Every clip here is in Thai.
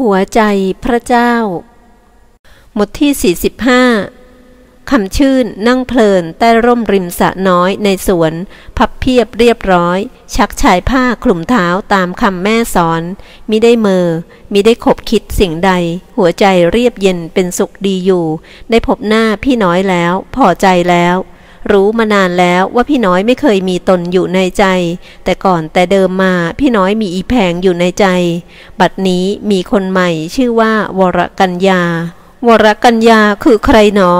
หัวใจพระเจ้าหมดที่45คำชื่นนั่งเพลินใต้ร่มริมสระน้อยในสวนพับเพียบเรียบร้อยชักชายผ้าคลุมเท้าตามคำแม่สอนมิได้เมอมิได้ขบคิดสิ่งใดหัวใจเรียบเย็นเป็นสุขดีอยู่ได้พบหน้าพี่น้อยแล้วพอใจแล้วรู้มานานแล้วว่าพี่น้อยไม่เคยมีตนอยู่ในใจแต่ก่อนแต่เดิมมาพี่น้อยมีอีแผงอยู่ในใจบัดนี้มีคนใหม่ชื่อว่าวรกัญญาวรกัญญาคือใครหนอ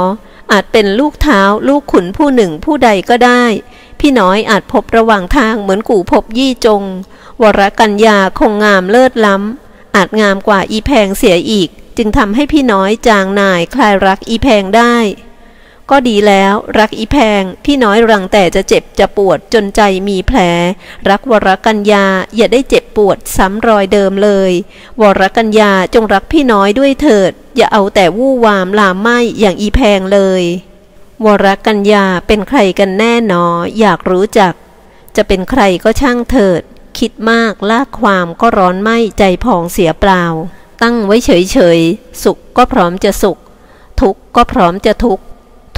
อาจเป็นลูกเท้าลูกขุนผู้หนึ่งผู้ใดก็ได้พี่น้อยอาจพบระหว่างทางเหมือนกู่พบยี่จงวรกัญญาคงงามเลิศล้ำอาจงามกว่าอีแผงเสียอีกจึงทำให้พี่น้อยจางหน่ายคลายรักอีแผงได้ก็ดีแล้วรักอีแพงพี่น้อยรังแต่จะเจ็บจะปวดจนใจมีแผลรักวรกัญญาอย่าได้เจ็บปวดซ้ำรอยเดิมเลยวรกัญญาจงรักพี่น้อยด้วยเถิดอย่าเอาแต่วู่วามลามไหม้อย่างอีแพงเลยวรกัญญาเป็นใครกันแน่หนออยากรู้จักจะเป็นใครก็ช่างเถิดคิดมากลากความก็ร้อนไหม้ใจพองเสียเปล่าตั้งไว้เฉยๆสุขก็พร้อมจะสุขทุกข์ก็พร้อมจะทุกข์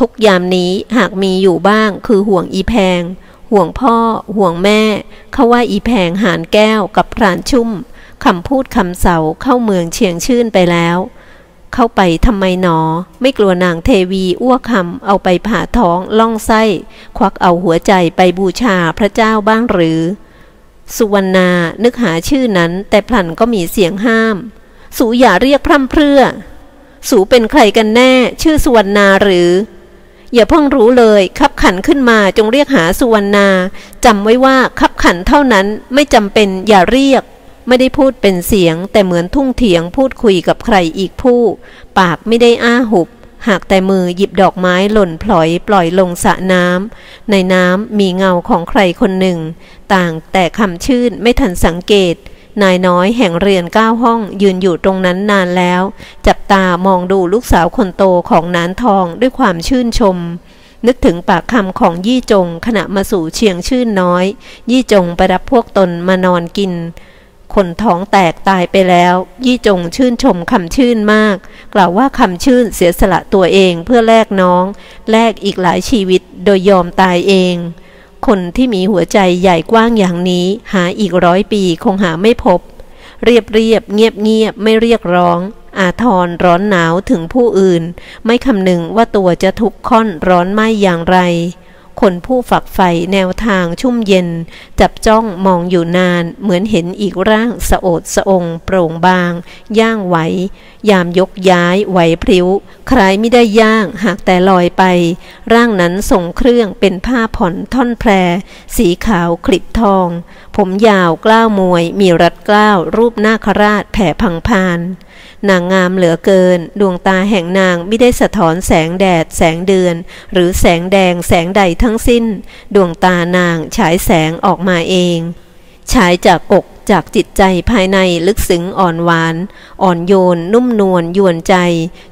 ทุกยามนี้หากมีอยู่บ้างคือห่วงอีแพงห่วงพ่อห่วงแม่เขาว่าอีแพงหานแก้วกับพรานชุ่มคำพูดคำเสาเข้าเมืองเชียงชื่นไปแล้วเข้าไปทำไมหนอไม่กลัวนางเทวีอ้วกคำเอาไปผ่าท้องล่องไส้ควักเอาหัวใจไปบูชาพระเจ้าบ้างหรือสุวรรณานึกหาชื่อนั้นแต่พลันก็มีเสียงห้ามสูอย่าเรียกพร่ำเพรื่อสูเป็นใครกันแน่ชื่อสุวรรณาหรืออย่าเพิ่งรู้เลยคับขันขึ้นมาจงเรียกหาสุวรรณาจำไว้ว่าคับขันเท่านั้นไม่จำเป็นอย่าเรียกไม่ได้พูดเป็นเสียงแต่เหมือนทุ่งเถียงพูดคุยกับใครอีกผู้ปากไม่ได้อ้าหุบหากแต่มือหยิบดอกไม้หล่นพลอยปล่อยลงสระน้ำในน้ำมีเงาของใครคนหนึ่งต่างแต่คำชื่นไม่ทันสังเกตนายน้อยแห่งเรือน9 ห้องยืนอยู่ตรงนั้นนานแล้วจับตามองดูลูกสาวคนโตของนานทองด้วยความชื่นชมนึกถึงปากคำของยี่จงขณะมาสู่เชียงชื่นน้อยยี่จงไปรับพวกตนมานอนกินคนท้องแตกตายไปแล้วยี่จงชื่นชมคำชื่นมากกล่าวว่าคำชื่นเสียสละตัวเองเพื่อแลกน้องแลกอีกหลายชีวิตโดยยอมตายเองคนที่มีหัวใจใหญ่กว้างอย่างนี้หาอีก100 ปีคงหาไม่พบเรียบเรียบเงียบเงียบไม่เรียกร้องอาทรร้อนหนาวถึงผู้อื่นไม่คำนึงว่าตัวจะทุกข์ข้อนร้อนไหม้อย่างไรคนผู้ฝักใฝ่แนวทางชุ่มเย็นจับจ้องมองอยู่นานเหมือนเห็นอีกร่างสะโอดสะองโปร่งบางย่างไหวยามยกย้ายไหวพริ้วใครไม่ได้ย่างหากแต่ลอยไปร่างนั้นทรงเครื่องเป็นผ้าผ่อนท่อนแพรสีขาวคลิบทองผมยาวกล้าวมวยมีรัดเกล้ารูปนาคราชแผ่พังพานนางงามเหลือเกินดวงตาแห่งนางไม่ได้สะท้อนแสงแดดแสงเดือนหรือแสงแดงแสงใดทั้งสิ้นดวงตานางฉายแสงออกมาเองฉายจากอกจากจิตใจภายในลึกซึ้งอ่อนหวานอ่อนโยนนุ่มนวลยวนใจ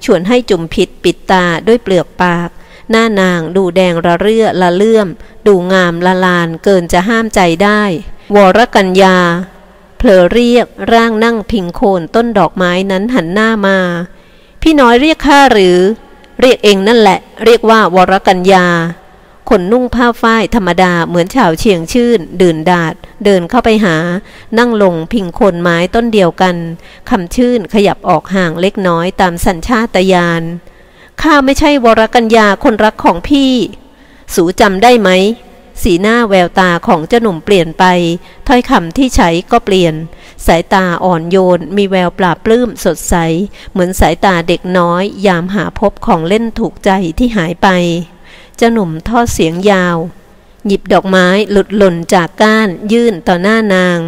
ชวนให้จุ่มพิษปิดตาด้วยเปลือกปากหน้านางดูแดงระเรื่อละเลื่อมดูงามละลานเกินจะห้ามใจได้วรกัญญาเผลอเรียกร่างนั่งพิงโคนต้นดอกไม้นั้นหันหน้ามาพี่น้อยเรียกข้าหรือเรียกเองนั่นแหละเรียกว่าวรกัญญาคนนุ่งผ้าฝ้ายธรรมดาเหมือนชาวเชียงชื่นดื่นดาดเดินเข้าไปหานั่งลงพิงโคนไม้ต้นเดียวกันคำชื่นขยับออกห่างเล็กน้อยตามสัญชาตญาณข้าไม่ใช่วรกัญญาคนรักของพี่สูจำได้ไหมสีหน้าแววตาของเจ้าหนุ่มเปลี่ยนไปถ้อยคำที่ใช้ก็เปลี่ยนสายตาอ่อนโยนมีแววปราบปลื้มสดใสเหมือนสายตาเด็กน้อยยามหาพบของเล่นถูกใจที่หายไปเจ้าหนุ่มทอดเสียงยาวหยิบดอกไม้หลุดหล่นจากก้านยื่นต่อหน้านาง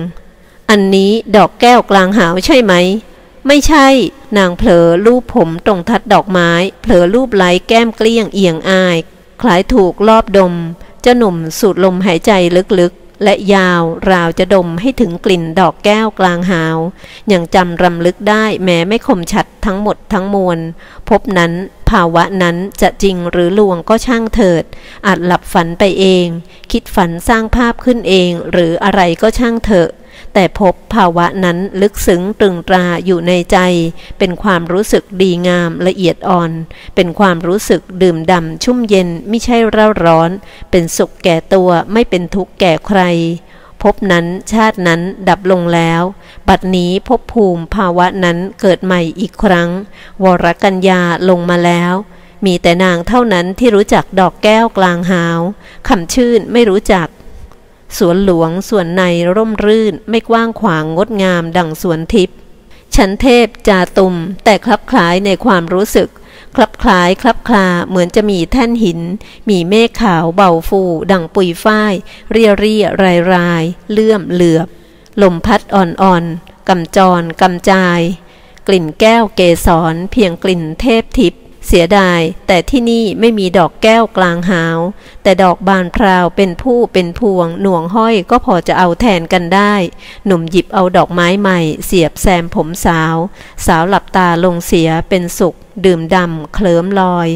อันนี้ดอกแก้วกลางหาวใช่ไหมไม่ใช่นางเผลอลูบผมตรงทัดดอกไม้เผลอลูบไหล่แก้มเกลี้ยงเอียงอายคล้ายถูกลอบดมเจ้าหนุ่มสูดลมหายใจลึกๆและยาวราวจะดมให้ถึงกลิ่นดอกแก้วกลางหาวยังจำรำลึกได้แม้ไม่คมชัดทั้งหมดทั้งมวลพบนั้นภาวะนั้นจะจริงหรือลวงก็ช่างเถิดอาจหลับฝันไปเองคิดฝันสร้างภาพขึ้นเองหรืออะไรก็ช่างเถอะ แต่พบภาวะนั้นลึกซึ้งตรึงตราอยู่ในใจเป็นความรู้สึกดีงามละเอียดอ่อนเป็นความรู้สึกดื่มด่ำชุ่มเย็นไม่ใช่เร่าร้อนเป็นสุขแก่ตัวไม่เป็นทุกข์แก่ใครภพนั้นชาตินั้นดับลงแล้วบัดนี้ภพภูมิภาวะนั้นเกิดใหม่อีกครั้งวรกัญญาลงมาแล้วมีแต่นางเท่านั้นที่รู้จักดอกแก้วกลางหาวคำชื่นไม่รู้จักสวนหลวงส่วนในร่มรื่นไม่กว้างขวางงดงามดั่งสวนทิพย์ชั้นเทพจาตุมแต่คลับคล้ายในความรู้สึกคลับคล้ายคลับคลาเหมือนจะมีแท่นหินมีเมฆขาวเบาฟูดั่งปุยฝ้ายเรียรี่รายๆเลื่อมเหลือบลมพัดอ่อนๆกำจรกำจายกลิ่นแก้วเกสรเพียงกลิ่นเทพทิพย์เสียดายแต่ที่นี่ไม่มีดอกแก้วกลางหาวแต่ดอกบานพราวเป็นผู้เป็นพวงหน่วงห้อยก็พอจะเอาแทนกันได้หนุ่มหยิบเอาดอกไม้ใหม่เสียบแซมผมสาวสาวหลับตาลงเสียเป็นสุขดื่มดำเคลิ้มลอย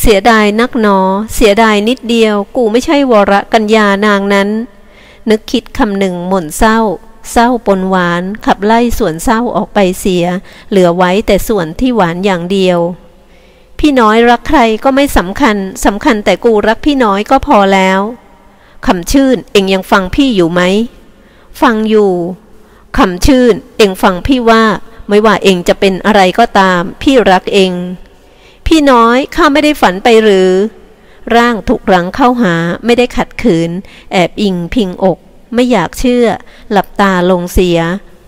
เสียดายนักหนอเสียดายนิดเดียวกูไม่ใช่วรกัญญานางนั้นนึกคิดคำหนึ่งหม่นเศร้าเศร้าปนหวานขับไล่ส่วนเศร้าออกไปเสียเหลือไว้แต่ส่วนที่หวานอย่างเดียวพี่น้อยรักใครก็ไม่สำคัญสำคัญแต่กูรักพี่น้อยก็พอแล้วคำชื่นเอ็งยังฟังพี่อยู่ไหมฟังอยู่คำชื่นเอ็งฟังพี่ว่าไม่ว่าเอ็งจะเป็นอะไรก็ตามพี่รักเอ็งพี่น้อยข้าไม่ได้ฝันไปหรือร่างถูกรั้งเข้าหาไม่ได้ขัดขืนแอบอิงพิงอกไม่อยากเชื่อหลับตาลงเสีย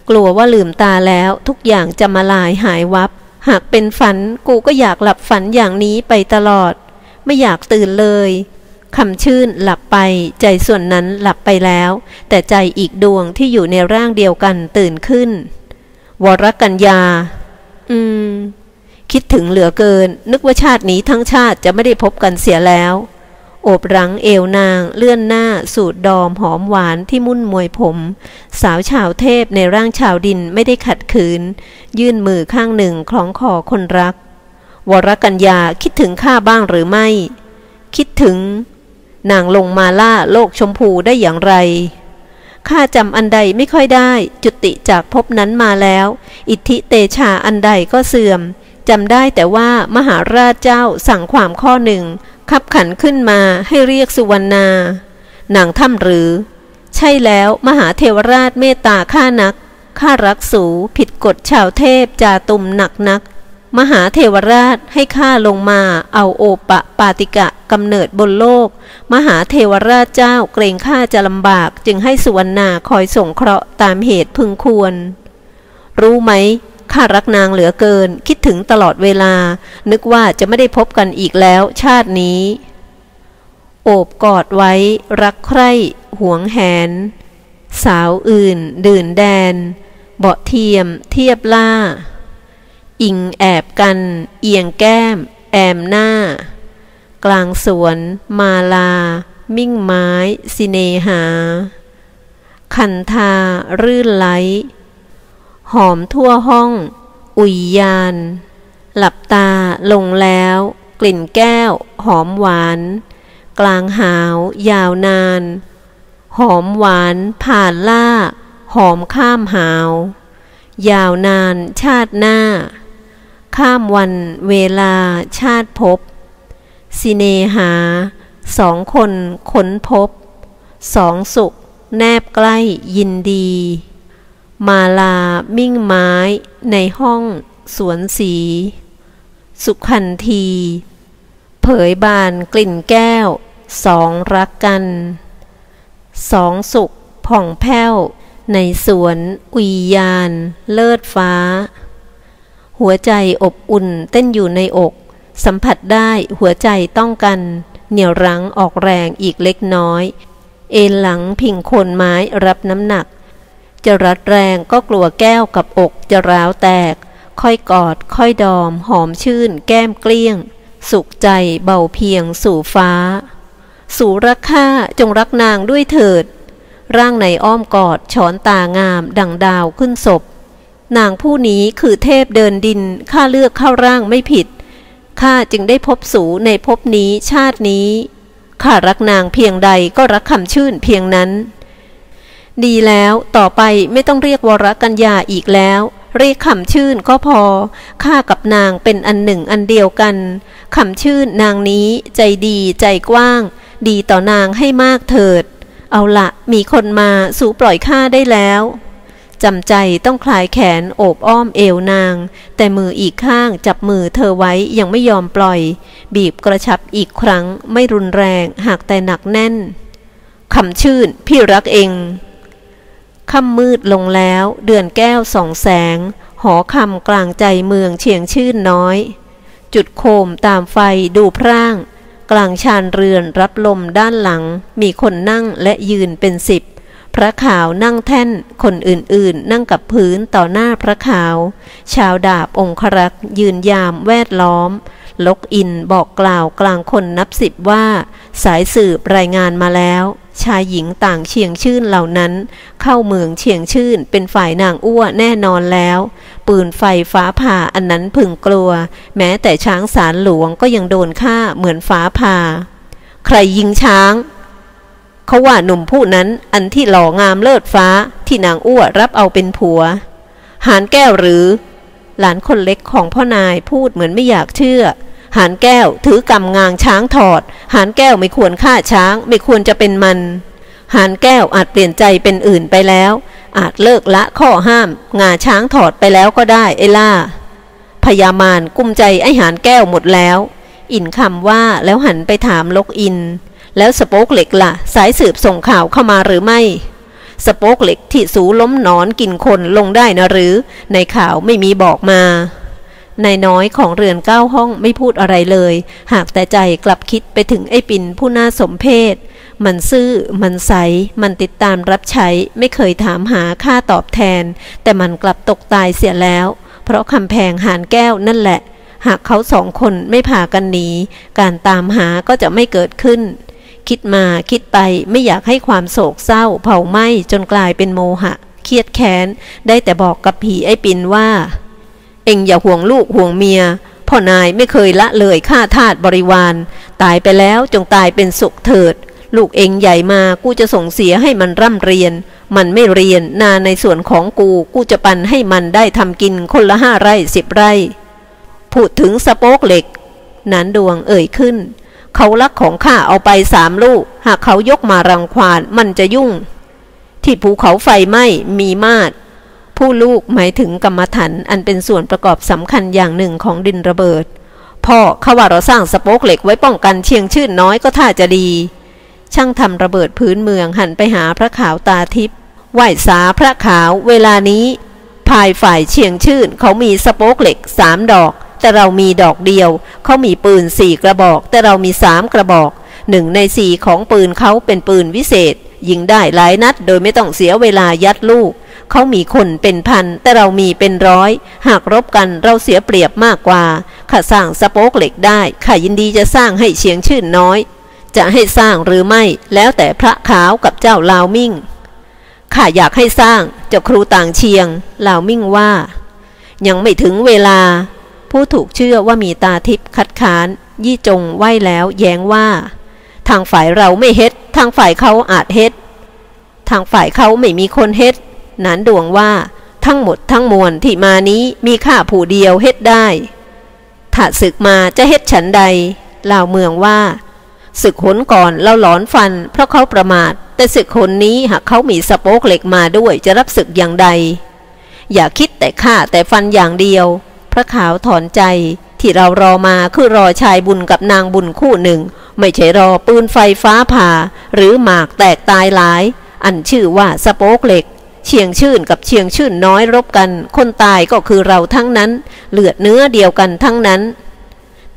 กลัวว่าลืมตาแล้วทุกอย่างจะมาลายหายวับหากเป็นฝันกูก็อยากหลับฝันอย่างนี้ไปตลอดไม่อยากตื่นเลยคำชื่นหลับไปใจส่วนนั้นหลับไปแล้วแต่ใจอีกดวงที่อยู่ในร่างเดียวกันตื่นขึ้นวรกัญญาคิดถึงเหลือเกินนึกว่าชาตินี้ทั้งชาติจะไม่ได้พบกันเสียแล้วโอบรั้งเอวนางเลื่อนหน้าสูดดอมหอมหวานที่มุ่นมวยผมสาวชาวเทพในร่างชาวดินไม่ได้ขัดขืนยื่นมือข้างหนึ่งคล้องคอคนรักวรกัญญาคิดถึงข้าบ้างหรือไม่คิดถึงนางลงมาล่าโลกชมพูได้อย่างไรข้าจำอันใดไม่ค่อยได้จุติจากภพนั้นมาแล้วอิทธิเตชะอันใดก็เสื่อมจำได้แต่ว่ามหาราชเจ้าสั่งความข้อหนึ่งขับขันขึ้นมาให้เรียกสุวรรณานางถ้ำหรือใช่แล้วมหาเทวราชเมตตาข้านักข้ารักสูผิดกฎชาวเทพจาตุมหนักนักมหาเทวราชให้ข้าลงมาเอาโอปะปาติกะกำเนิดบนโลกมหาเทวราชเจ้าเกรงข้าจะลำบากจึงให้สุวรรณาคอยส่งเคราะห์ตามเหตุพึงควรรู้ไหมข้ารักนางเหลือเกินคิดถึงตลอดเวลานึกว่าจะไม่ได้พบกันอีกแล้วชาตินี้โอบกอดไว้รักใคร่หวงแหนสาวอื่นดื่นแดนเบาะเทียมเทียบล่าอิงแอบกันเอียงแก้มแอมหน้ากลางสวนมาลามิ่งไม้สิเนหาคันธารื่นไหลหอมทั่วห้องอุยยานหลับตาลงแล้วกลิ่นแก้วหอมหวานกลางหาวยาวนานหอมหวานผ่านล่าหอมข้ามหาวยาวนานชาติหน้าข้ามวันเวลาชาติพบสิเนหาสองคนค้นพบสองสุขแนบใกล้ยินดีมาลามิ่งไม้ในห้องสวนสีสุขันธีเผยบานกลิ่นแก้วสองรักกันสองสุขผ่องแผ้วในสวนอุยยานเลิศฟ้าหัวใจอบอุ่นเต้นอยู่ในอกสัมผัสได้หัวใจต้องกันเหนี่ยวรั้งออกแรงอีกเล็กน้อยเอนหลังพิงโคนไม้รับน้ำหนักจะรัดแรงก็กลัวแก้วกับอกจะร้าวแตกค่อยกอดค่อยดอมหอมชื่นแก้มเกลี้ยงสุขใจเบาเพียงสู่ฟ้าสู่รักข้าจงรักนางด้วยเถิดร่างในอ้อมกอดฉอนตางามดั่งดาวขึ้นศพนางผู้นี้คือเทพเดินดินข้าเลือกเข้าร่างไม่ผิดข้าจึงได้พบสู่ในพบนี้ชาตินี้ข้ารักนางเพียงใดก็รักคำชื่นเพียงนั้น ดีแล้วต่อไปไม่ต้องเรียกวรกัญญาอีกแล้วเรียกขำชื่นก็พอข้ากับนางเป็นอันหนึ่งอันเดียวกันขำชื่นนางนี้ใจดีใจกว้างดีต่อนางให้มากเถิดเอาละมีคนมาสู่ปล่อยข้าได้แล้วจำใจต้องคลายแขนโอบอ้อมเอวนางแต่มืออีกข้างจับมือเธอไว้ยังไม่ยอมปล่อยบีบกระชับอีกครั้งไม่รุนแรงหากแต่หนักแน่นขำชื่นพี่รักเองค่ำมืดลงแล้วเดือนแก้วส่องแสงหอคำกลางใจเมืองเชียงชื่นน้อยจุดโคมตามไฟดูพร่างกลางชานเรือนรับลมด้านหลังมีคนนั่งและยืนเป็นสิบพระขาวนั่งแท่นคนอื่นๆนั่งกับพื้นต่อหน้าพระขาวชาวดาบองครักษ์ยืนยามแวดล้อมลกอินบอกกล่าวกลางคนนับสิบว่าสายสืบรายงานมาแล้วชายหญิงต่างเชียงชื่นเหล่านั้นเข้าเมืองเชียงชื่นเป็นฝ่ายนางอ้วแน่นอนแล้วปืนไฟฟ้าผ่าอันนั้นพึงกลัวแม้แต่ช้างศาลหลวงก็ยังโดนฆ่าเหมือนฟ้าผ่าใครยิงช้างเขาว่าหนุ่มผู้นั้นอันที่หล่องามเลิศฟ้าที่นางอ้วรับเอาเป็นผัวหานแก้วหรือหลานคนเล็กของพ่อนายพูดเหมือนไม่อยากเชื่อหานแก้วถือกำงางช้างถอดหานแก้วไม่ควรฆ่าช้างไม่ควรจะเป็นมันหานแก้วอาจเปลี่ยนใจเป็นอื่นไปแล้วอาจเลิกละข้อห้ามงาช้างถอดไปแล้วก็ได้ไอ้ล่าพญามารกุมใจไอ้หานแก้วหมดแล้วอินคำว่าแล้วหันไปถามลกอินแล้วสโป๊กเหล็กล่ะสายสืบส่งข่าวเข้ามาหรือไม่สโป๊กเหล็กที่สูล้มนอนกินคนลงได้นะหรือในข่าวไม่มีบอกมานายน้อยของเรือนเก้าห้องไม่พูดอะไรเลยหากแต่ใจกลับคิดไปถึงไอ้ปิ่นผู้น่าสมเพชมันซื่อมันใสมันติดตามรับใช้ไม่เคยถามหาค่าตอบแทนแต่มันกลับตกตายเสียแล้วเพราะคำแพงหานแก้วนั่นแหละหากเขาสองคนไม่พากันหนีการตามหาก็จะไม่เกิดขึ้นคิดมาคิดไปไม่อยากให้ความโศกเศร้าเผาไหม้จนกลายเป็นโมหะเครียดแค้นได้แต่บอกกับผีไอ้ปิ่นว่าเอ็งอย่าห่วงลูกห่วงเมียพ่อนายไม่เคยละเลยฆ่าทาสบริวารตายไปแล้วจงตายเป็นสุขเถิดลูกเอ็งใหญ่มากูจะส่งเสียให้มันร่ำเรียนมันไม่เรียนนาในส่วนของกูจะปันให้มันได้ทำกินคนละ5 ไร่ 10 ไร่พูดถึงสโป๊กเหล็กนันดวงเอ่ยขึ้นเขาลักของข้าเอาไป3 ลูกหากเขายกมารังควานมันจะยุ่งที่ภูเขาไฟไหม้มีมาดผู้ลูกหมายถึงกรรมฐานอันเป็นส่วนประกอบสำคัญอย่างหนึ่งของดินระเบิดพ่อเขาว่าเราสร้างสโป๊กเหล็กไว้ป้องกันเชียงชื่นน้อยก็ท่าจะดีช่างทำระเบิดพื้นเมืองหันไปหาพระขาวตาทิพย์ไหว้สาพระขาวเวลานี้ภายฝ่ายเชียงชื่นเขามีสโป๊กเหล็ก3 ดอกแต่เรามีดอกเดียวเขามีปืน4 กระบอกแต่เรามี3 กระบอก1 ใน 4ของปืนเขาเป็นปืนวิเศษยิงได้หลายนัดโดยไม่ต้องเสียเวลายัดลูกเขามีคนเป็นพันแต่เรามีเป็น100หากรบกันเราเสียเปรียบมากกว่าข้าสร้างสโป๊กเหล็กได้ข้ายินดีจะสร้างให้เชียงชื่นน้อยจะให้สร้างหรือไม่แล้วแต่พระขาวกับเจ้าลาวมิ่งข้าอยากให้สร้างเจ้าครูต่างเชียงลาวมิ่งว่ายังไม่ถึงเวลาผู้ถูกเชื่อว่ามีตาทิพย์คัดค้านยี่จงไหว้แล้วแย้งว่าทางฝ่ายเราไม่เฮ็ดทางฝ่ายเขาอาจเฮ็ดทางฝ่ายเขาไม่มีคนเฮ็ดหนานดวงว่าทั้งหมดทั้งมวลที่มานี้มีข้าผู้เดียวเฮ็ดได้ถ้าศึกมาจะเฮ็ดฉันใดลาวเมืองว่าศึกหนก่อนเราหลอนฟันเพราะเขาประมาทแต่ศึกหนนี้หากเขามีสโป๊กเหล็กมาด้วยจะรับศึกอย่างใดอย่าคิดแต่ฆ่าแต่ฟันอย่างเดียวพระขาวถอนใจที่เรารอมาคือรอชายบุญกับนางบุญคู่หนึ่งไม่ใช่รอปืนไฟฟ้าผ่าหรือหมากแตกตายหลายอันชื่อว่าสโป๊กเหล็กเชียงชื่นกับเชียงชื่นน้อยรบกันคนตายก็คือเราทั้งนั้นเลือดเนื้อเดียวกันทั้งนั้น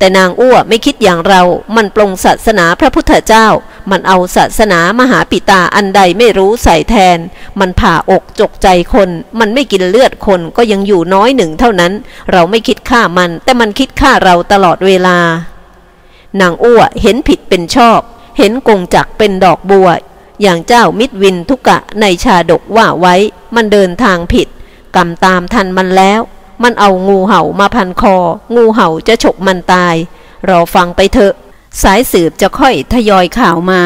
แต่นางอ้วไม่คิดอย่างเรามันปลงศาสนาพระพุทธเจ้ามันเอาศาสนามหาปิตาอันใดไม่รู้ใส่แทนมันผ่าอกจกใจคนมันไม่กินเลือดคนก็ยังอยู่น้อยหนึ่งเท่านั้นเราไม่คิดฆ่ามันแต่มันคิดฆ่าเราตลอดเวลานางอ้วเห็นผิดเป็นชอบเห็นกงจักเป็นดอกบัวอย่างเจ้ามิตรวินทุกะในชาดกว่าไว้มันเดินทางผิดกรรมตามทันมันแล้วมันเอางูเห่ามาพันคองูเห่าจะฉกมันตายรอฟังไปเถอะสายสืบจะค่อยทยอยข่าวมา